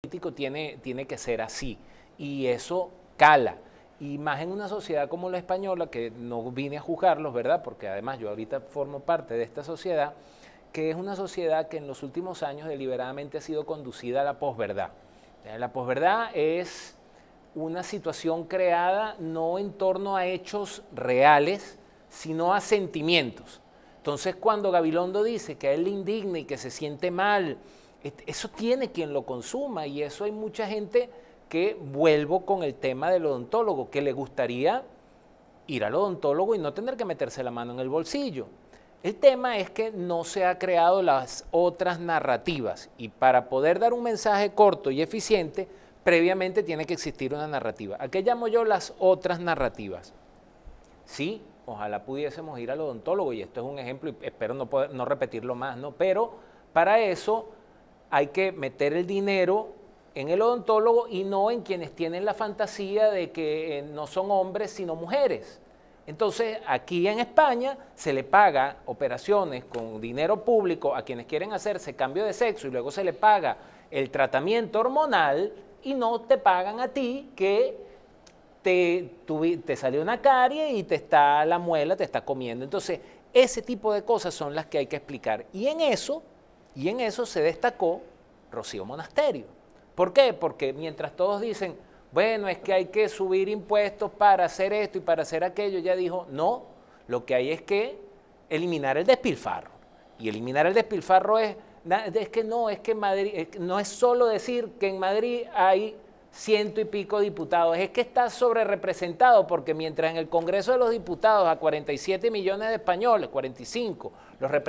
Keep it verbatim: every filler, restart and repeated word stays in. Político tiene, tiene que ser así, y eso cala, y más en una sociedad como la española, que no vine a juzgarlos, ¿verdad? Porque además yo ahorita formo parte de esta sociedad, que es una sociedad que en los últimos años deliberadamente ha sido conducida a la posverdad. La posverdad es una situación creada no en torno a hechos reales, sino a sentimientos. Entonces, cuando Gabilondo dice que a él le indigna y que se siente mal, eso tiene quien lo consuma, y eso hay mucha gente que, vuelvo con el tema del odontólogo, que le gustaría ir al odontólogo y no tener que meterse la mano en el bolsillo. El tema es que no se han creado las otras narrativas, y para poder dar un mensaje corto y eficiente, previamente tiene que existir una narrativa. ¿A qué llamo yo las otras narrativas? Sí, ojalá pudiésemos ir al odontólogo, y esto es un ejemplo y espero no, poder, no repetirlo más, ¿no? Pero para eso hay que meter el dinero en el odontólogo y no en quienes tienen la fantasía de que no son hombres sino mujeres. Entonces, aquí en España se le paga operaciones con dinero público a quienes quieren hacerse cambio de sexo, y luego se le paga el tratamiento hormonal y no te pagan a ti que te, te salió una carie y te está la muela, te está comiendo. Entonces, ese tipo de cosas son las que hay que explicar, y en eso... Y en eso se destacó Rocío Monasterio. ¿Por qué? Porque mientras todos dicen, bueno, es que hay que subir impuestos para hacer esto y para hacer aquello, ella dijo, no, lo que hay es que eliminar el despilfarro. Y eliminar el despilfarro es, es que no, es que Madrid, es, no es solo decir que en Madrid hay ciento y pico diputados, es que está sobrerepresentado, porque mientras en el Congreso de los Diputados a cuarenta y siete millones de españoles, cuarenta y cinco, los representantes